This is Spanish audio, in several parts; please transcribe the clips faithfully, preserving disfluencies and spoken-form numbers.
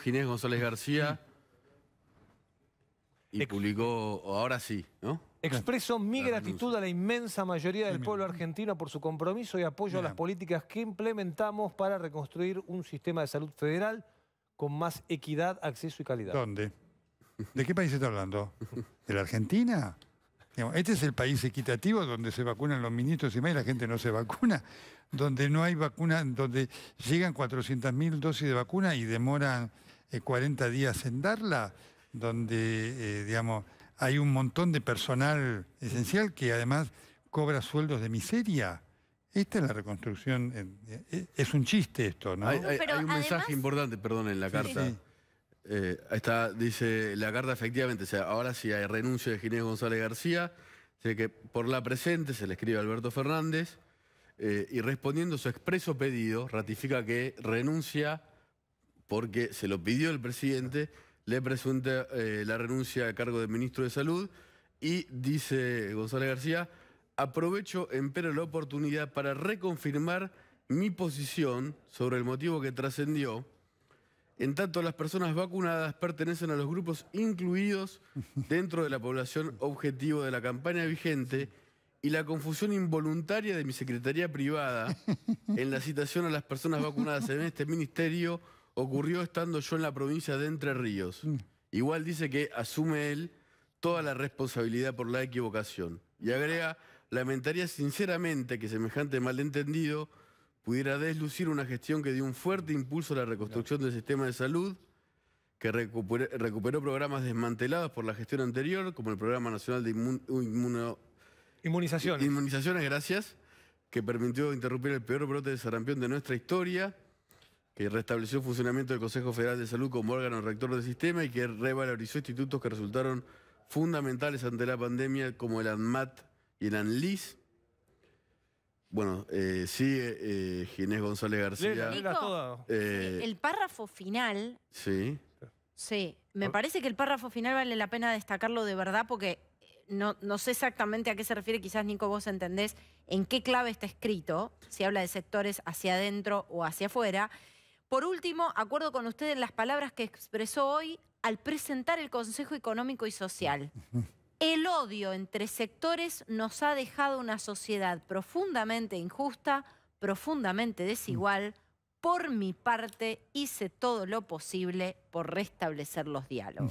Ginés González García y Ex publicó, ahora sí, ¿no? Expreso mi la gratitud luz. a la inmensa mayoría del pueblo argentino por su compromiso y apoyo Bien. a las políticas que implementamos para reconstruir un sistema de salud federal con más equidad, acceso y calidad. ¿Dónde? ¿De qué país está hablando? ¿De la Argentina? Este es el país equitativo donde se vacunan los ministros y más y la gente no se vacuna, donde no hay vacuna, donde llegan cuatrocientas mil dosis de vacuna y demoran eh, cuarenta días en darla, donde eh, digamos, hay un montón de personal esencial que además cobra sueldos de miseria. Esta es la reconstrucción, eh, es un chiste esto, ¿no? Hay, hay, hay un además... mensaje importante, perdón, en la carta. Sí, sí. Eh, está, dice la carta, efectivamente, o sea, ahora sí hay renuncia de Ginés González García, dice que por la presente se le escribe a Alberto Fernández eh, y respondiendo su expreso pedido ratifica que renuncia porque se lo pidió el presidente, le presenta eh, la renuncia a cargo de ministro de Salud y dice González García: aprovecho empero la oportunidad para reconfirmar mi posición sobre el motivo que trascendió. En tanto, las personas vacunadas pertenecen a los grupos incluidos dentro de la población objetivo de la campaña vigente y la confusión involuntaria de mi secretaría privada en la citación a las personas vacunadas en este ministerio ocurrió estando yo en la provincia de Entre Ríos. Igual dice que asume él toda la responsabilidad por la equivocación. Y agrega: lamentaría sinceramente que semejante malentendido pudiera deslucir una gestión que dio un fuerte impulso a la reconstrucción del sistema de salud, que recuperó, recuperó programas desmantelados por la gestión anterior, como el Programa Nacional de Inmun, Inmuno, Inmunizaciones. Inmunizaciones, gracias, que permitió interrumpir el peor brote de sarampión de nuestra historia, que restableció el funcionamiento del Consejo Federal de Salud como órgano rector del sistema y que revalorizó institutos que resultaron fundamentales ante la pandemia, como el ANMAT y el ANLIS. Bueno, eh, sigue eh, Ginés González García. Nico, eh, el párrafo final... Sí. Sí, me parece que el párrafo final vale la pena destacarlo de verdad porque no, no sé exactamente a qué se refiere, quizás Nico vos entendés en qué clave está escrito, si habla de sectores hacia adentro o hacia afuera. Por último, acuerdo con usted en las palabras que expresó hoy al presentar el Consejo Económico y Social. El odio entre sectores nos ha dejado una sociedad profundamente injusta, profundamente desigual. Por mi parte, hice todo lo posible por restablecer los diálogos.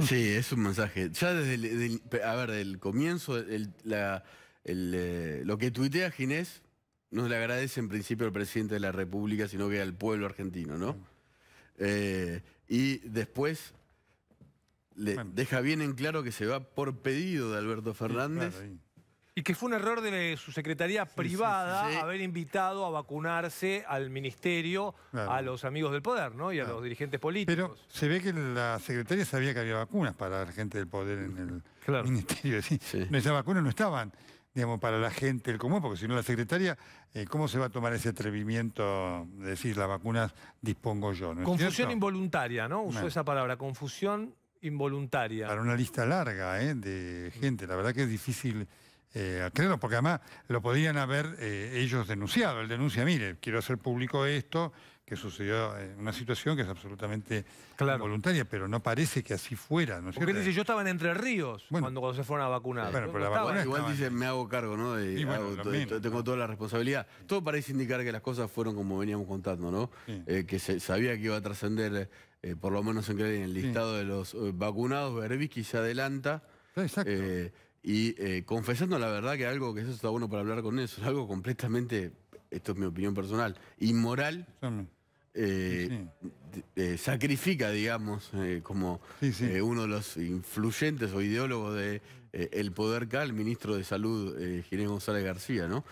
Sí, es un mensaje. Ya desde el, del, a ver, el comienzo, el, la, el, eh, lo que tuitea Ginés no le agradece en principio al presidente de la República, sino que al pueblo argentino, ¿no? Eh, y después... Le bueno. deja bien en claro que se va por pedido de Alberto Fernández. Sí, claro, y que fue un error de su secretaría sí, privada sí, sí. haber invitado a vacunarse al ministerio, claro. a los amigos del poder, ¿no? Y claro. a los dirigentes políticos. Pero se ve que la secretaría sabía que había vacunas para la gente del poder en el claro. ministerio. Sí. Sí. Esas vacunas no estaban, digamos, para la gente, el común, porque si no la secretaria, eh, ¿cómo se va a tomar ese atrevimiento de decir las vacunas dispongo yo? ¿No? Confusión involuntaria, ¿no? Usó no. esa palabra, confusión involuntaria. Para una lista larga ¿eh? de gente, la verdad que es difícil eh, creerlo, porque además lo podrían haber eh, ellos denunciado. Él denuncia, mire, quiero hacer público esto, que sucedió en una situación que es absolutamente claro. involuntaria, pero no parece que así fuera, ¿no es cierto? Porque él dice, yo estaba en Entre Ríos bueno, cuando, cuando se fueron a vacunar. Bueno, pero la vacuna igual dice, me hago cargo, ¿no? De, y bueno, hago, también, todo, ¿no? Tengo toda la responsabilidad. Sí. Todo parece indicar que las cosas fueron como veníamos contando, ¿no? Sí. Eh, que se sabía que iba a trascender... Eh, por lo menos en el listado sí. de los eh, vacunados, Berbisky se adelanta. Exacto. Eh, y eh, confesando la verdad que algo, que eso está bueno para hablar con eso, es algo completamente, esto es mi opinión personal, inmoral, eh, sí. eh, sacrifica, digamos, eh, como sí, sí. Eh, uno de los influyentes o ideólogos de eh, el poder K, el ministro de Salud, eh, Ginés González García, ¿no?